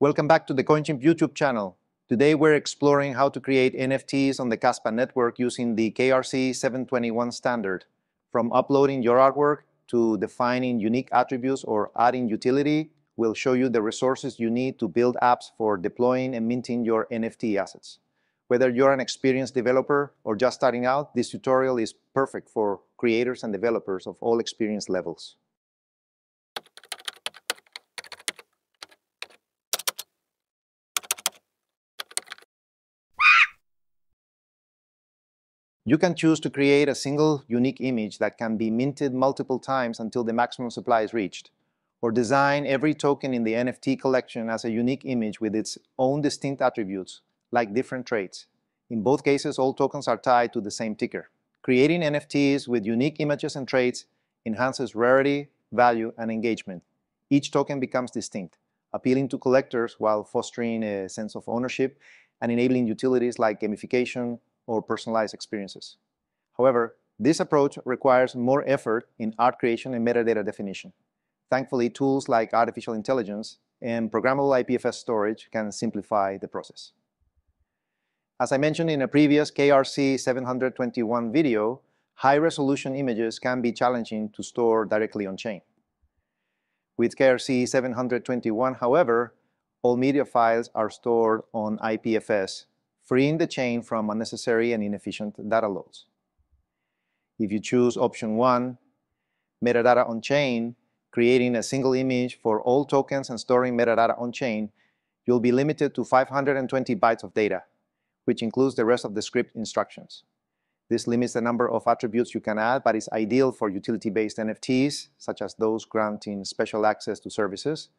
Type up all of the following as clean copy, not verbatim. Welcome back to the CoinChimp YouTube channel. Today we're exploring how to create NFTs on the Kaspa network using the KRC-721 standard. From uploading your artwork to defining unique attributes or adding utility, we'll show you the resources you need to build apps for deploying and minting your NFT assets. Whether you're an experienced developer or just starting out, this tutorial is perfect for creators and developers of all experience levels. You can choose to create a single unique image that can be minted multiple times until the maximum supply is reached, or design every token in the NFT collection as a unique image with its own distinct attributes, like different traits. In both cases, all tokens are tied to the same ticker. Creating NFTs with unique images and traits enhances rarity, value, and engagement. Each token becomes distinct, appealing to collectors while fostering a sense of ownership and enabling utilities like gamification or personalized experiences. However, this approach requires more effort in art creation and metadata definition. Thankfully, tools like artificial intelligence and programmable IPFS storage can simplify the process. As I mentioned in a previous KRC-721 video, high-resolution images can be challenging to store directly on-chain. With KRC-721, however, all media files are stored on IPFS, freeing the chain from unnecessary and inefficient data loads. If you choose option 1, metadata on-chain, creating a single image for all tokens and storing metadata on-chain, you'll be limited to 520 bytes of data, which includes the rest of the script instructions. This limits the number of attributes you can add, but is ideal for utility-based NFTs, such as those granting special access to services.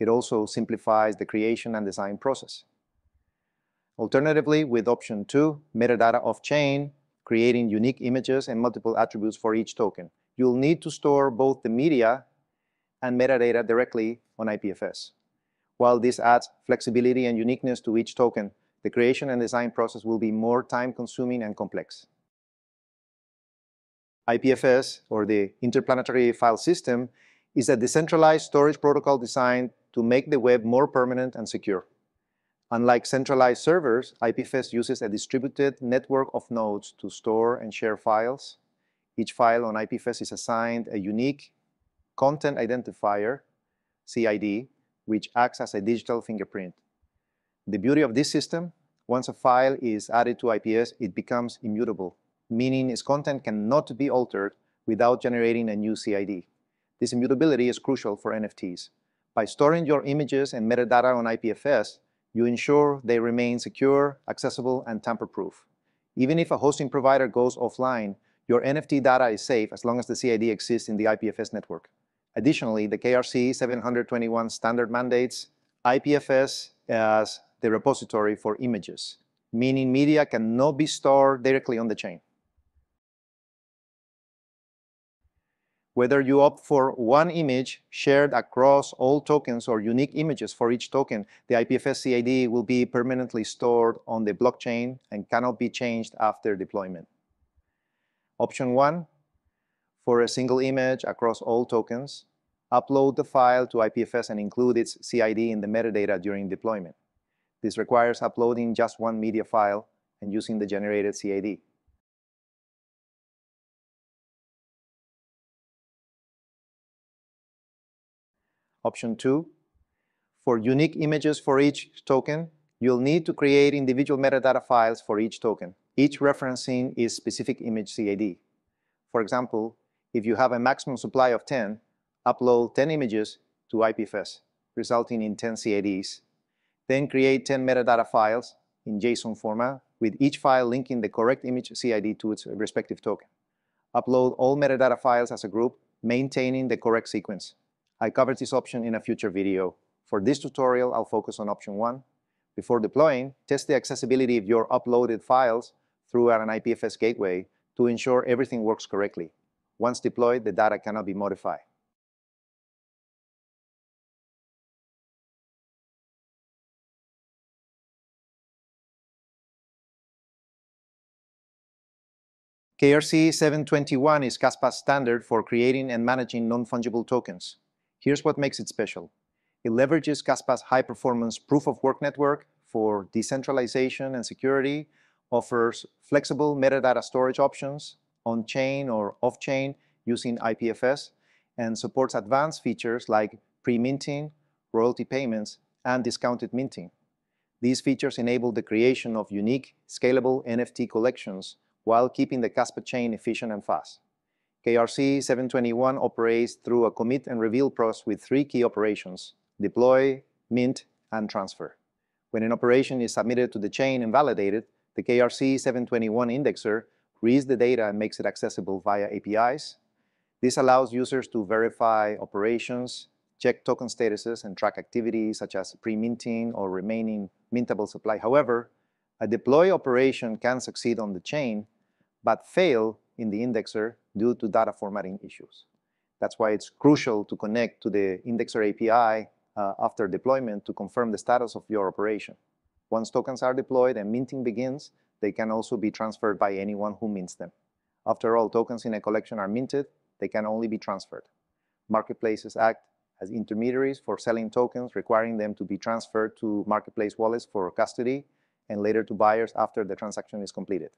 It also simplifies the creation and design process. Alternatively, with option 2, metadata off-chain, creating unique images and multiple attributes for each token, you'll need to store both the media and metadata directly on IPFS. While this adds flexibility and uniqueness to each token, the creation and design process will be more time-consuming and complex. IPFS, or the Interplanetary File System, is a decentralized storage protocol designed to make the web more permanent and secure. Unlike centralized servers, IPFS uses a distributed network of nodes to store and share files. Each file on IPFS is assigned a unique content identifier, CID, which acts as a digital fingerprint. The beauty of this system, once a file is added to IPFS, it becomes immutable, meaning its content cannot be altered without generating a new CID. This immutability is crucial for NFTs. By storing your images and metadata on IPFS, you ensure they remain secure, accessible, and tamper-proof. Even if a hosting provider goes offline, your NFT data is safe as long as the CID exists in the IPFS network. Additionally, the KRC-721 standard mandates IPFS as the repository for images, meaning media cannot be stored directly on the chain. Whether you opt for one image shared across all tokens or unique images for each token, the IPFS CID will be permanently stored on the blockchain and cannot be changed after deployment. Option 1, for a single image across all tokens, upload the file to IPFS and include its CID in the metadata during deployment. This requires uploading just one media file and using the generated CID. Option 2, for unique images for each token, you'll need to create individual metadata files for each token, each referencing its specific image CID. For example, if you have a maximum supply of 10, upload 10 images to IPFS, resulting in 10 CIDs. Then create 10 metadata files in JSON format, with each file linking the correct image CID to its respective token. Upload all metadata files as a group, maintaining the correct sequence. I covered this option in a future video. For this tutorial, I'll focus on option 1. Before deploying, test the accessibility of your uploaded files through an IPFS gateway to ensure everything works correctly. Once deployed, the data cannot be modified. KRC-721 is Kaspa's standard for creating and managing non-fungible tokens. Here's what makes it special. It leverages Kaspa's high-performance proof-of-work network for decentralization and security, offers flexible metadata storage options on-chain or off-chain using IPFS, and supports advanced features like pre-minting, royalty payments, and discounted minting. These features enable the creation of unique, scalable NFT collections while keeping the Kaspa chain efficient and fast. KRC-721 operates through a commit and reveal process with 3 key operations: deploy, mint, and transfer. When an operation is submitted to the chain and validated, the KRC-721 indexer reads the data and makes it accessible via APIs. This allows users to verify operations, check token statuses, and track activities such as pre-minting or remaining mintable supply. However, a deploy operation can succeed on the chain, but fail in the indexer due to data formatting issues. That's why it's crucial to connect to the indexer API after deployment to confirm the status of your operation. Once tokens are deployed and minting begins, they can also be transferred by anyone who mints them. After all tokens in a collection are minted, they can only be transferred. Marketplaces act as intermediaries for selling tokens, requiring them to be transferred to marketplace wallets for custody and later to buyers after the transaction is completed.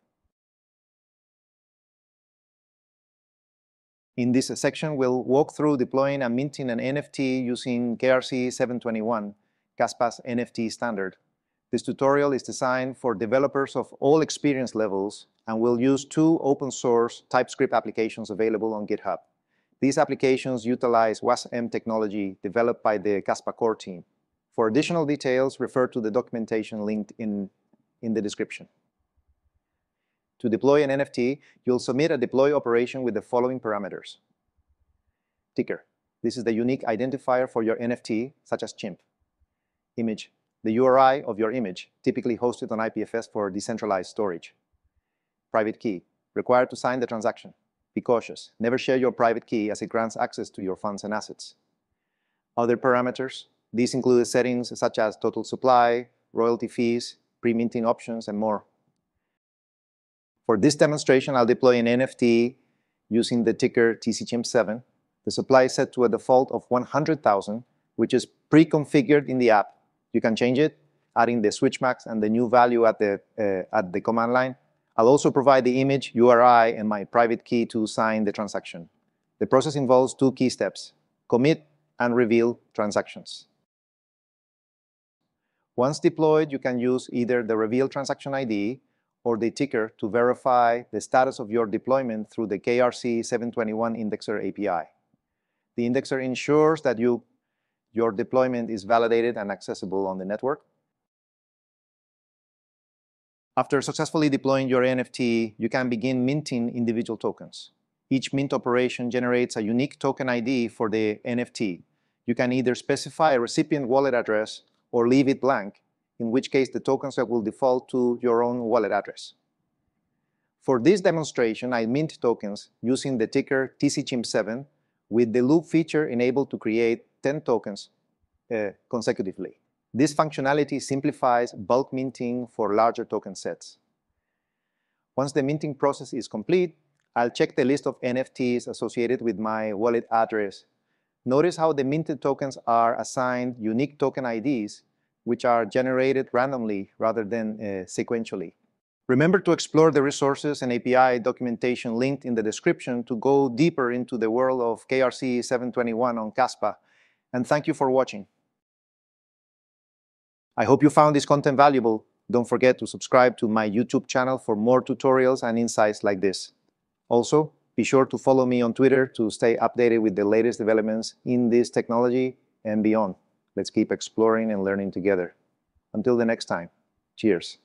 In this section, we'll walk through deploying and minting an NFT using KRC-721, Kaspa's NFT standard. This tutorial is designed for developers of all experience levels and will use 2 open-source TypeScript applications available on GitHub. These applications utilize WASM technology developed by the Kaspa core team. For additional details, refer to the documentation linked in the description. To deploy an NFT, you'll submit a deploy operation with the following parameters. Ticker. This is the unique identifier for your NFT, such as CHIMP. Image. The URI of your image, typically hosted on IPFS for decentralized storage. Private key. Required to sign the transaction. Be cautious. Never share your private key as it grants access to your funds and assets. Other parameters. These include settings such as total supply, royalty fees, pre-minting options, and more. For this demonstration, I'll deploy an NFT using the ticker TCChimp7. The supply is set to a default of 100,000, which is pre-configured in the app. You can change it, adding the switchmax and the new value at the command line. I'll also provide the image, URI, and my private key to sign the transaction. The process involves 2 key steps: commit and reveal transactions. Once deployed, you can use either the reveal transaction ID or the ticker to verify the status of your deployment through the KRC-721 indexer API. The indexer ensures that your deployment is validated and accessible on the network. After successfully deploying your NFT, you can begin minting individual tokens. Each mint operation generates a unique token ID for the NFT. You can either specify a recipient wallet address or leave it blank, in which case the token set will default to your own wallet address. For this demonstration, I mint tokens using the ticker TCChimp7 with the loop feature enabled to create 10 tokens consecutively. This functionality simplifies bulk minting for larger token sets. Once the minting process is complete, I'll check the list of NFTs associated with my wallet address. Notice how the minted tokens are assigned unique token IDs, which are generated randomly rather than sequentially. Remember to explore the resources and API documentation linked in the description to go deeper into the world of KRC-721 on Kaspa. And thank you for watching. I hope you found this content valuable. Don't forget to subscribe to my YouTube channel for more tutorials and insights like this. Also, be sure to follow me on Twitter to stay updated with the latest developments in this technology and beyond. Let's keep exploring and learning together. Until the next time, cheers.